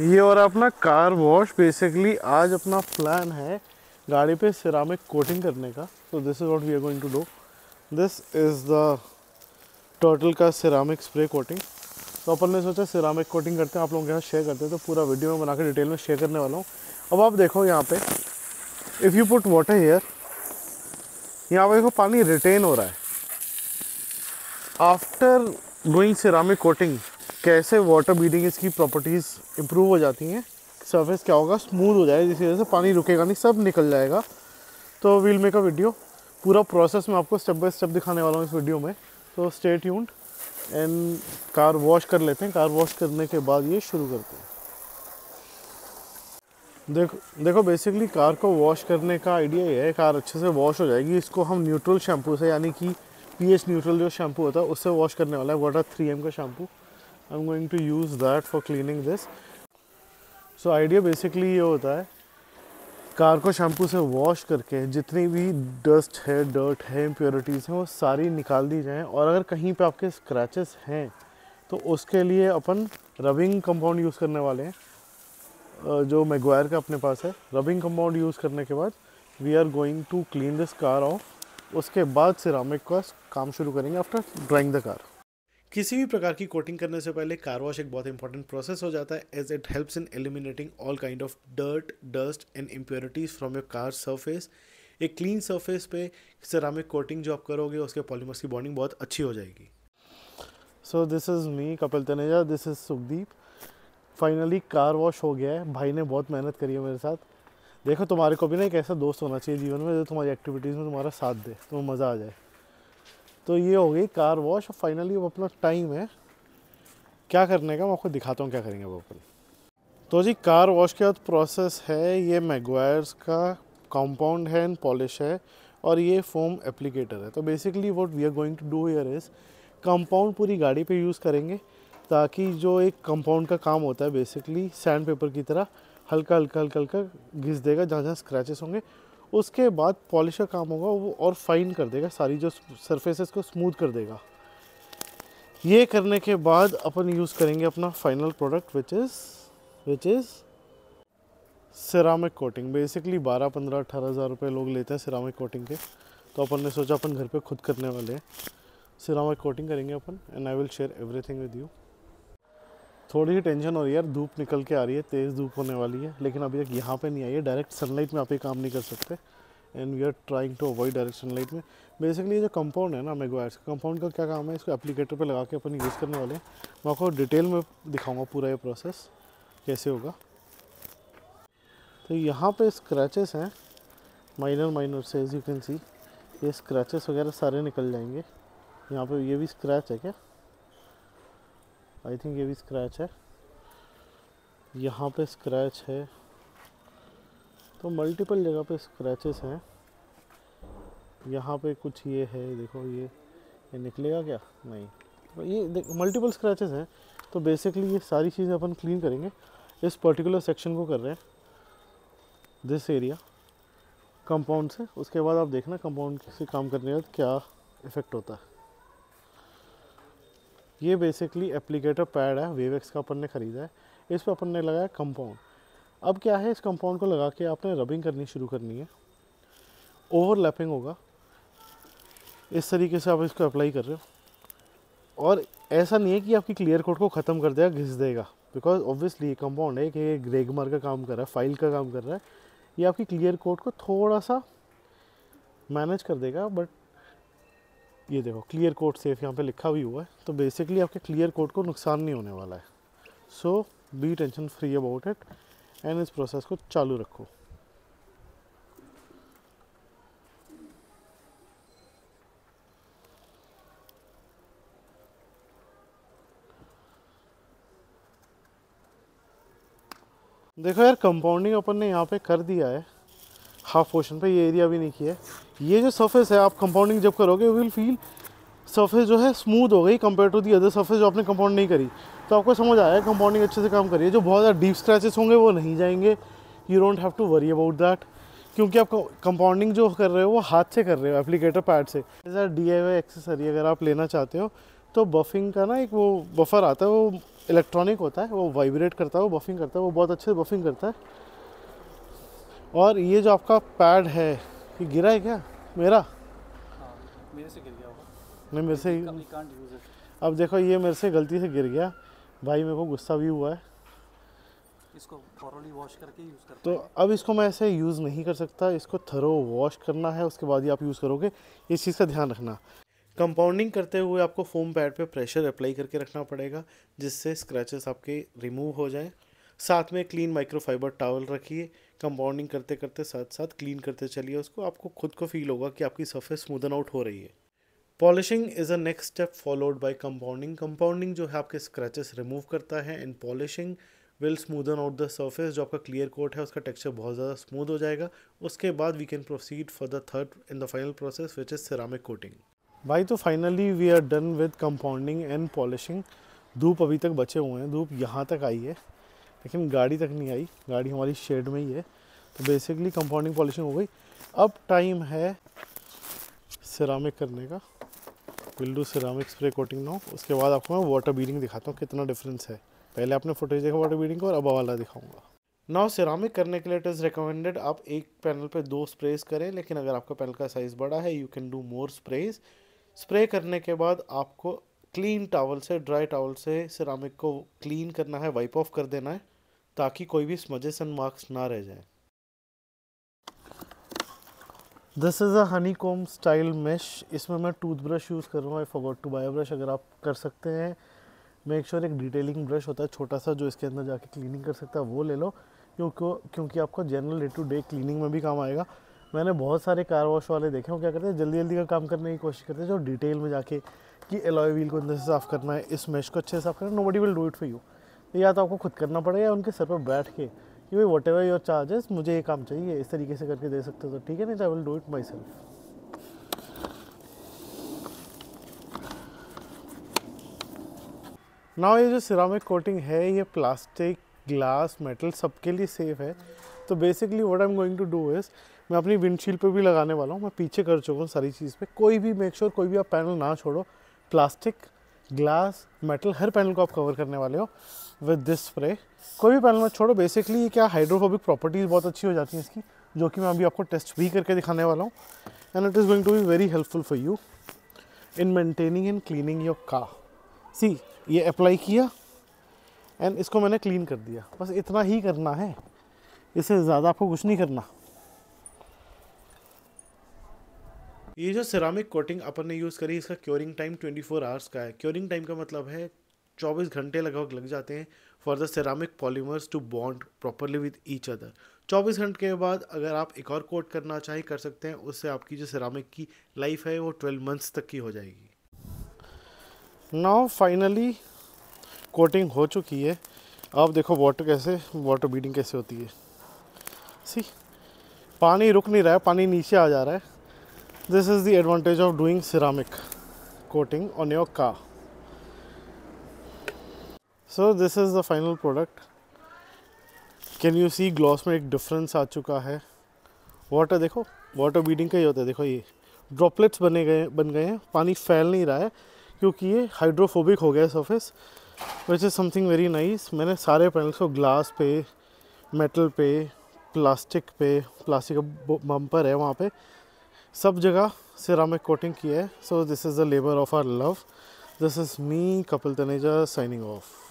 ये और अपना कार वॉश। बेसिकली आज अपना प्लान है गाड़ी पे सिरामिक कोटिंग करने का। तो this is what we are going to do. This is the turtle का सिरामिक स्प्रे कोटिंग। तो अपन ने सोचा सिरामिक कोटिंग करते हैं, आप लोगों के साथ शेयर करते हैं। तो पूरा वीडियो में बना के डिटेल में शेयर करने वाला हूँ। अब आप देखो यहाँ पे, if you put water here, यहाँ पे देखो पानी रिटेन हो रहा है। आफ्टर डूइंग सिरामिक कोटिंग कैसे वाटर बीडिंग इसकी प्रॉपर्टीज़ इम्प्रूव हो जाती हैं, सरफेस क्या होगा, स्मूथ हो जाएगा, जिस वजह से पानी रुकेगा नहीं, सब निकल जाएगा। तो वील मेक अ वीडियो, पूरा प्रोसेस मैं आपको स्टेप बाय स्टेप दिखाने वाला हूँ इस वीडियो में। तो stay tuned and car wash कर लेते हैं। कार वॉश करने के बाद ये शुरू करते हैं। देखो बेसिकली कार को वॉश करने का आइडिया ये है, कार अच्छे से वॉश हो जाएगी। इसको हम न्यूट्रल शैम्पू से, यानी कि pH न्यूट्रल जो शैम्पू होता है उससे वॉश करने वाला है। वाटर 3M का shampoo. I am going to use that for cleaning this. So idea basically ये होता है, कार को शैम्पू से वॉश करके जितनी भी डस्ट है, डर्ट है, इम्प्योरिटीज़ हैं, वो सारी निकाल दी जाएँ। और अगर कहीं पे आपके स्क्रैचेस हैं तो उसके लिए अपन रबिंग कंपाउंड यूज़ करने वाले हैं, जो मेगुआयर का अपने पास है। रबिंग कंपाउंड यूज़ करने के बाद we are going to clean this car off. उसके बाद सिरामिक का काम शुरू करेंगे आफ्टर ड्राइंग द कार। किसी भी प्रकार की कोटिंग करने से पहले कार वॉश एक बहुत इंपॉर्टेंट प्रोसेस हो जाता है, as it helps in eliminating all kind of dirt, dust and impurities from your car surface. एक क्लीन सरफेस पे सिरामिक कोटिंग जो आप करोगे, उसके पॉलीमर्स की बॉन्डिंग बहुत अच्छी हो जाएगी। So this is me Kapil Taneja, this is Sukhdeep. Finally car wash हो गया है। भाई ने बहुत मेहनत करी है मेरे साथ। देखो, तुम्हारे को भी ना एक ऐसा दोस्त होना चाहिए जीवन में जो तुम्हारी एक्टिविटीज़ में तुम्हारा साथ दे, तुम्हें मज़ा आ जाए। तो ये हो गई कार वॉश। फाइनली अब अपना टाइम है क्या करने का, मैं आपको दिखाता हूँ क्या करेंगे वो अपन। तो जी, कार वॉश के बाद प्रोसेस है, ये मेगुआयर्स का कंपाउंड है एंड पॉलिश है, और ये फोम एप्लीकेटर है। तो basically what we are going to do here is, compound पूरी गाड़ी पे यूज़ करेंगे ताकि जो एक कंपाउंड का काम होता है, बेसिकली सैंड पेपर की तरह हल्का हल्का हल्का हल्का घिस देगा जहाँ जहाँ स्क्रैचेस होंगे। उसके बाद पॉलिश का काम होगा, वो और फाइन कर देगा, सारी जो सरफेसेस को स्मूथ कर देगा। ये करने के बाद अपन यूज़ करेंगे अपना final product which is ceramic coating. Basically 12-15-18 हज़ार रुपये लोग लेते हैं सिरामिक कोटिंग के। तो अपन ने सोचा अपन घर पे खुद करने वाले हैं, सिरामिक कोटिंग करेंगे अपन। And I will share everything with you. थोड़ी सी टेंशन हो रही है यार, धूप निकल के आ रही है, तेज़ धूप होने वाली है, लेकिन अभी तक यहाँ पे नहीं आई है। डायरेक्ट सनलाइट में आप ये काम नहीं कर सकते, and we are trying to avoid direct sunlight में। बेसिकली ये जो कंपाउंड है ना मेगुआयर्स, कंपाउंड का क्या काम है, इसको एप्लीकेटर पे लगा के अपन यूज़ करने वाले हैं। मैं आपको डिटेल में दिखाऊँगा पूरा ये प्रोसेस कैसे होगा। तो यहाँ पर स्क्रैचेस हैं, माइनर से एज यू कैन सी, ये स्क्रैचेस वगैरह सारे निकल जाएंगे। यहाँ पर ये भी स्क्रैच है क्या, आई थिंक ये भी स्क्रैच है, यहाँ पे स्क्रैच है। तो मल्टीपल जगह पे स्क्रैचेस हैं। यहाँ पे कुछ ये है, देखो ये निकलेगा क्या, नहीं, तो ये मल्टीपल स्क्रैचेस हैं। तो बेसिकली ये सारी चीज़ें अपन क्लीन करेंगे। इस पर्टिकुलर सेक्शन को कर रहे हैं, दिस एरिया कंपाउंड से। उसके बाद आप देखना कंपाउंड से काम करने के बाद क्या इफ़ेक्ट होता है। ये बेसिकली एप्लीकेटर पैड है, वेव एक्स का अपन ने ख़रीदा है। इस पर अपन ने लगाया कंपाउंड। अब क्या है, इस कंपाउंड को लगा के आपने रबिंग करनी शुरू करनी है। ओवरलैपिंग होगा, इस तरीके से आप इसको अप्लाई कर रहे हो। और ऐसा नहीं है कि आपकी क्लियर कोट को ख़त्म कर देगा, घिस देगा, बिकॉज ऑब्वियसली ये कंपाउंड है कि ये ग्रेगमार का काम कर रहा है, फाइल का काम कर रहा है। ये आपकी क्लियर कोट को थोड़ा सा मैनेज कर देगा। बट ये देखो, क्लियर कोट सेफ यहाँ पे लिखा भी हुआ है। तो बेसिकली आपके क्लियर कोट को नुकसान नहीं होने वाला है। So be tension free about it and इस प्रोसेस को चालू रखो। देखो यार, कंपाउंडिंग अपन ने यहाँ पे कर दिया है, हाफ पोर्शन पे। ये एरिया भी नहीं किया है। ये जो सरफेस है, आप कंपाउंडिंग जब करोगे यू विल फील सरफेस जो है स्मूथ हो गई compare to the other surface जो आपने कंपाउंड नहीं करी। तो आपको समझ आया कंपाउंडिंग अच्छे से काम करिए। जो बहुत ज़्यादा डीप स्क्रैचेस होंगे वो नहीं जाएंगे, you don't have to worry about that, क्योंकि आप कंपाउंडिंग जो कर रहे हो वो हाथ से कर रहे हो, एप्लीकेटर पैड से। DIY एक्सेसरी अगर आप लेना चाहते हो तो बफिंग का ना एक वो बफर आता है, वो इलेक्ट्रॉनिक होता है, वो वाइब्रेट करता है, वो बफिंग करता है, वो बहुत अच्छे से बफिंग करता है। और ये जो आपका पैड है ये गिरा है क्या? मेरा मेरे से गिर गया होगा। नहीं मेरे से ही। अब देखो ये मेरे से गलती से गिर गया भाई, मेरे को गुस्सा भी हुआ है। इसको थोरोली वॉश करके यूज़ करते तो अब इसको मैं ऐसे यूज़ नहीं कर सकता, इसको थरो वॉश करना है उसके बाद ही आप यूज़ करोगे। इस चीज़ का ध्यान रखना। कंपाउंडिंग करते हुए आपको फोम पैड पे प्रेशर अप्लाई करके रखना पड़ेगा जिससे स्क्रैचेस आपके रिमूव हो जाएं। साथ में क्लीन माइक्रोफाइबर टॉवल रखिए, कंपाउंडिंग करते करते साथ साथ क्लीन करते चलिए उसको, आपको खुद को फील होगा कि आपकी सरफेस स्मूदन आउट हो रही है। Polishing is a next step followed by compounding. Compounding जो है आपके स्क्रैचेस रिमूव करता है and polishing will smoothen out the surface. जो आपका क्लियर कोट है उसका टेक्सचर बहुत ज़्यादा स्मूद हो जाएगा। उसके बाद we can proceed for the third and the final process which is ceramic coating. भाई तो finally we are done with compounding and polishing. धूप अभी तक बचे हुए हैं, धूप यहाँ तक आई है लेकिन गाड़ी तक नहीं आई, गाड़ी हमारी शेड में ही है। तो बेसिकली कंपाउंडिंग पॉलिशिंग हो गई, अब टाइम है सिरामिक करने का। Will do ceramic spray coating now. उसके बाद आपको मैं वाटर बीडिंग दिखाता हूँ कितना डिफरेंस है। पहले आपने फुटेज देखा वाटर बीडिंग का और अब वाला दिखाऊंगा। नाउ सिरामिक करने के लिए इट इज़ रिकमेंडेड आप एक पैनल पे 2 स्प्रेज करें, लेकिन अगर आपका पैनल का साइज़ बड़ा है you can do more sprays. Spray करने के बाद आपको क्लीन टॉवल से, ड्राई टॉवल से सिरामिक को क्लीन करना है, वाइप ऑफ कर देना है ताकि कोई भी स्मजेस एंड मार्क्स ना रह जाए। This is a honeycomb style mesh. इसमें मैं टूथब्रश यूज़ कर रहा हूँ। I forgot to buy brush. अगर आप कर सकते हैं मेक श्योर एक डिटेलिंग ब्रश होता है छोटा सा जो इसके अंदर जाके क्लीनिंग कर सकता है वो ले लो, क्योंकि आपको general day to day cleaning में भी काम आएगा। मैंने बहुत सारे कार वॉश वाले देखे, वो क्या करते हैं जल्दी जल्दी का काम करने की कोशिश करते हैं जो डिटेल में जाके कि एलॉय व्हील को अंदर से साफ़ करना है, इस मेश को अच्छे से साफ करना। Nobody will do it for you. या तो आपको खुद करना पड़ेगा या उनके सर पर बैठ के कि भाई वॉट एवर योर चार्जेस मुझे ये काम चाहिए, इस तरीके से करके दे सकते हो तो ठीक है, नहीं तो I will do it myself. Now ये जो सिरामिक कोटिंग है ये प्लास्टिक, ग्लास, मेटल सबके लिए सेफ है। तो basically what I am going to do is मैं अपनी विंडशील्ड पे भी लगाने वाला हूँ। मैं पीछे कर चुका हूँ सारी चीज़ पे। कोई भी मेक श्योर कोई भी आप पैनल ना छोड़ो, प्लास्टिक, ग्लास, मेटल हर पैनल को आप कवर करने वाले हो विद दिस स्प्रे। कोई भी पैनल मत छोड़ो। बेसिकली क्या हाइड्रोफोबिक प्रॉपर्टीज़ बहुत अच्छी हो जाती हैं इसकी, जो कि मैं अभी आपको टेस्ट भी करके दिखाने वाला हूँ। And it is going to be very helpful for you in maintaining and cleaning your car. See ये अप्लाई किया एंड इसको मैंने क्लीन कर दिया, बस इतना ही करना है, इससे ज़्यादा आपको कुछ नहीं करना। ये जो सिरामिक कोटिंग अपन ने यूज़ करी इसका क्योरिंग टाइम 24 आवर्स का है। क्योरिंग टाइम का मतलब है 24 घंटे लगभग लग जाते हैं for the ceramic polymers to bond properly with each other. 24 घंटे के बाद अगर आप एक और कोट करना चाहें कर सकते हैं, उससे आपकी जो सिरामिक की लाइफ है वो 12 मंथ्स तक की हो जाएगी। नाउ फाइनली कोटिंग हो चुकी है। आप देखो वाटर बीडिंग कैसे होती है। सी पानी रुक नहीं रहा है, पानी नीचे आ जा रहा है। This is the advantage of doing ceramic coating on your car. So this is the final product. Can you see gloss में एक डिफरेंस आ चुका है। वाटर देखो वाटर बीडिंग का ही होता है। देखो ये ड्रॉपलेट्स बन गए हैं, पानी फैल नहीं रहा है क्योंकि ये हाइड्रोफोबिक हो गया है surface, which is something very nice. मैंने सारे पैनल्स को ग्लास पे, मेटल पे, प्लास्टिक का बम्पर है वहाँ पे, सब जगह सिरामिक कोटिंग की है। So this is the labour of our love. This is me Kapil Taneja signing of.